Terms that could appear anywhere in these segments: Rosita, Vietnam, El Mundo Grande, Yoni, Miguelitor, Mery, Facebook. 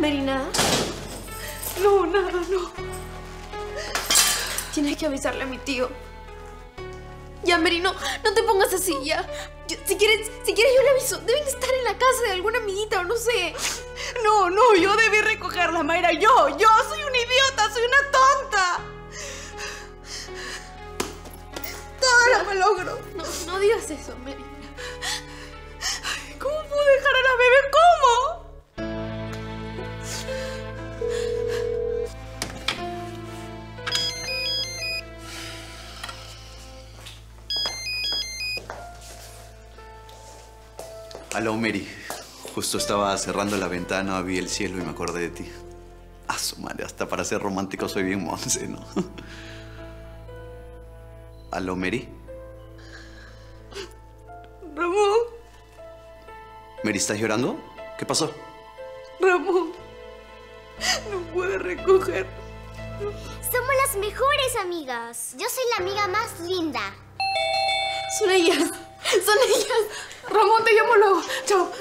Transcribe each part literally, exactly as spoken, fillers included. Mery, ¿nada? No, nada, no. Tienes que avisarle a mi tío. Ya, Mery, no, no te pongas así, ya. Yo, si quieres, si quieres yo le aviso. Deben estar en la casa de alguna amiguita o no sé. No, no, yo debí recogerla, Mayra. Yo, yo soy una idiota, soy una tonta. Todo lo logro. No, no digas eso, Mery. Ay, ¿cómo puedo dejar a la bebé? ¿Cómo? Aló, Mery. Justo estaba cerrando la ventana, vi el cielo y me acordé de ti. A su madre, hasta para ser romántico soy bien monse, ¿no? ¿Aló, Mery? Ramón. ¿Mery, estás llorando? ¿Qué pasó? Ramón, no puedo recoger. Somos las mejores amigas. Yo soy la amiga más linda. Son ellas. Son ellas. Ramón, te llamo luego. Chao.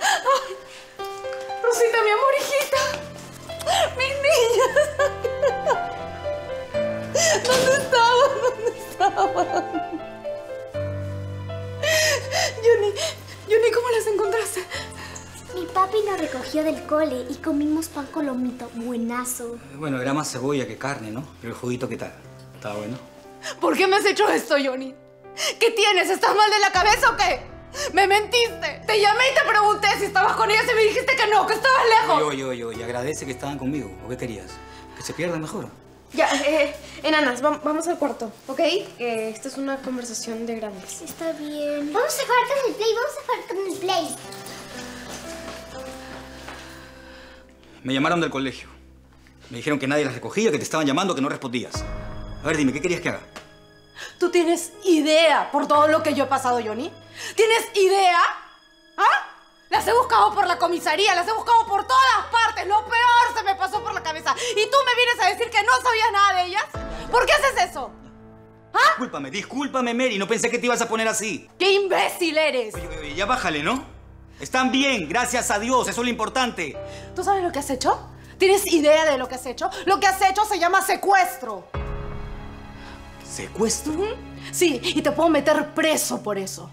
Ay, Rosita, mi amor, hijita. Mis niñas. ¿Dónde estaban? ¿Dónde estaban? Yoni, Yoni, ¿cómo las encontraste? Mi papi nos recogió del cole y comimos pan con lomito. Buenazo. Bueno, era más cebolla que carne, ¿no? Pero el juguito, ¿qué tal? ¿Está bueno? ¿Por qué me has hecho esto, Yoni? ¿Qué tienes? ¿Estás mal de la cabeza o qué? ¡Me mentiste! Te llamé y te pregunté si estabas con ellas y me dijiste que no, que estabas lejos. Yo, yo, yo, y agradece que estaban conmigo. ¿O qué querías? ¿Que se pierdan mejor? Ya, eh, enanas, va vamos al cuarto, ¿ok? Eh, esta es una conversación de grandes. Está bien. Vamos a jugar con el play, vamos a jugar con el play. Me llamaron del colegio. Me dijeron que nadie las recogía, que te estaban llamando, que no respondías. A ver, dime, ¿qué querías que haga? ¿Tú tienes idea por todo lo que yo he pasado, Yoni? ¿Tienes idea? ¿Ah? Las he buscado por la comisaría, las he buscado por todas partes. Lo peor se me pasó por la cabeza. ¿Y tú me vienes a decir que no sabías nada de ellas? ¿Por qué haces eso? ¿Ah? Discúlpame, discúlpame, Mery. No pensé que te ibas a poner así. ¡Qué imbécil eres! Oye, oye, ya bájale, ¿no? Están bien, gracias a Dios. Eso es lo importante. ¿Tú sabes lo que has hecho? ¿Tienes idea de lo que has hecho? Lo que has hecho se llama secuestro. ¿Secuestro? Uh-huh. Sí, y te puedo meter preso por eso.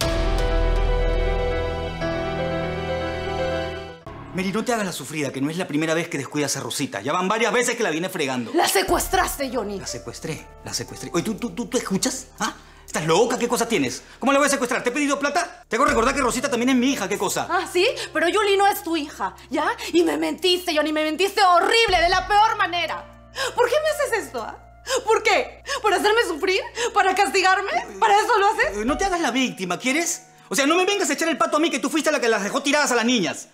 Mery, no te hagas la sufrida, que no es la primera vez que descuidas a Rosita. Ya van varias veces que la viene fregando. ¡La secuestraste, Yoni! La secuestré, la secuestré. Oye, ¿tú, tú, tú, tú escuchas? ¿Ah? ¿Estás loca? ¿Qué cosa tienes? ¿Cómo la voy a secuestrar? ¿Te he pedido plata? Te hago recordar que Rosita también es mi hija. ¿Qué cosa? Ah, ¿sí? Pero Yoli no es tu hija, ¿ya? Y me mentiste, Yoni, me mentiste horrible, de la peor manera. ¿Por qué me haces esto, ah? ¿Por qué? ¿Para hacerme sufrir? ¿Para castigarme? ¿Para eso lo haces? No te hagas la víctima, ¿quieres? O sea, no me vengas a echar el pato a mí que tú fuiste la que las dejó tiradas a las niñas.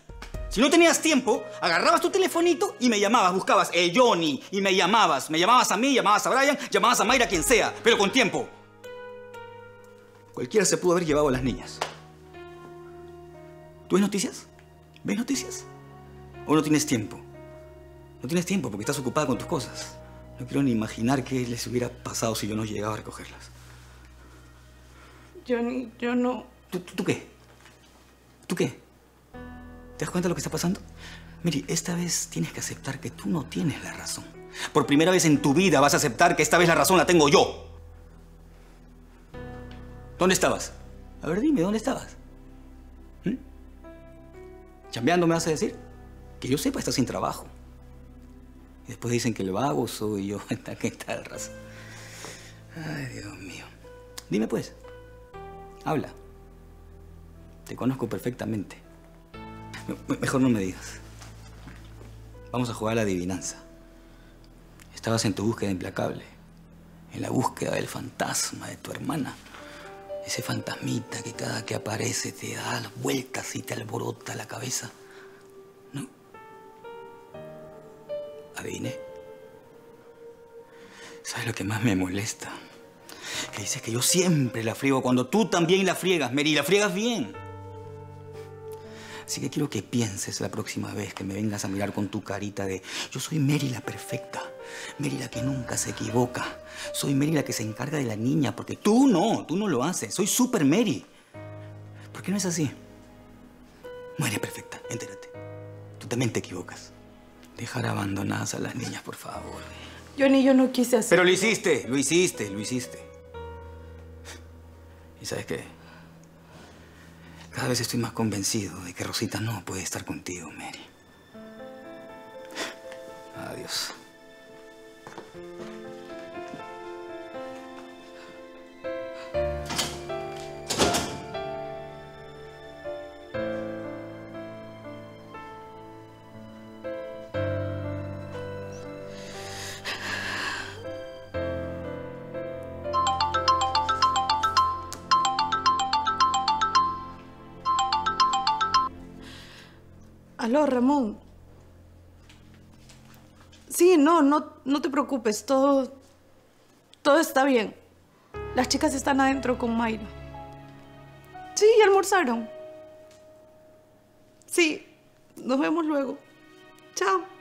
Si no tenías tiempo, agarrabas tu telefonito y me llamabas, buscabas eh, Yoni, y me llamabas. Me llamabas a mí, llamabas a Brian, llamabas a Mayra, quien sea, pero con tiempo. Cualquiera se pudo haber llevado a las niñas. ¿Tú ves noticias? ¿Ves noticias? ¿O no tienes tiempo? No tienes tiempo porque estás ocupada con tus cosas. No quiero ni imaginar qué les hubiera pasado si yo no llegaba a recogerlas. Yo, ni, yo no... ¿Tú, tú, ¿Tú qué? ¿Tú qué? ¿Te das cuenta de lo que está pasando? Mery, esta vez tienes que aceptar que tú no tienes la razón. Por primera vez en tu vida vas a aceptar que esta vez la razón la tengo yo. ¿Dónde estabas? A ver, dime, ¿dónde estabas? ¿Mm? ¿Chambeando me vas a decir? Que yo sepa, estás sin trabajo. Después dicen que el vago soy yo. ¿Qué tal, raza? Ay, Dios mío. Dime, pues. Habla. Te conozco perfectamente. Me- mejor no me digas. Vamos a jugar a la adivinanza. Estabas en tu búsqueda implacable. En la búsqueda del fantasma de tu hermana. Ese fantasmita que cada que aparece te da las vueltas y te alborota la cabeza. ¿No? Adiviné. ¿Sabes lo que más me molesta? Que dices que yo siempre la friego cuando tú también la friegas, Mery, la friegas bien. Así que quiero que pienses la próxima vez que me vengas a mirar con tu carita de yo soy Mery la perfecta, Mery la que nunca se equivoca, soy Mery la que se encarga de la niña, porque tú no, tú no lo haces, soy súper Mery. ¿Por qué no es así? No eres perfecta, entérate. completamente equivocas. Dejar abandonadas a las niñas, por favor. Yoni, yo no quise hacerlo. Pero lo hiciste, lo hiciste, lo hiciste. ¿Y sabes qué? Cada vez estoy más convencido de que Rosita no puede estar contigo, Mery. Adiós. Aló, Ramón. Sí, no, no, no te preocupes. Todo, todo está bien. Las chicas están adentro con Mayra. Sí, ya almorzaron. Sí, nos vemos luego. Chao.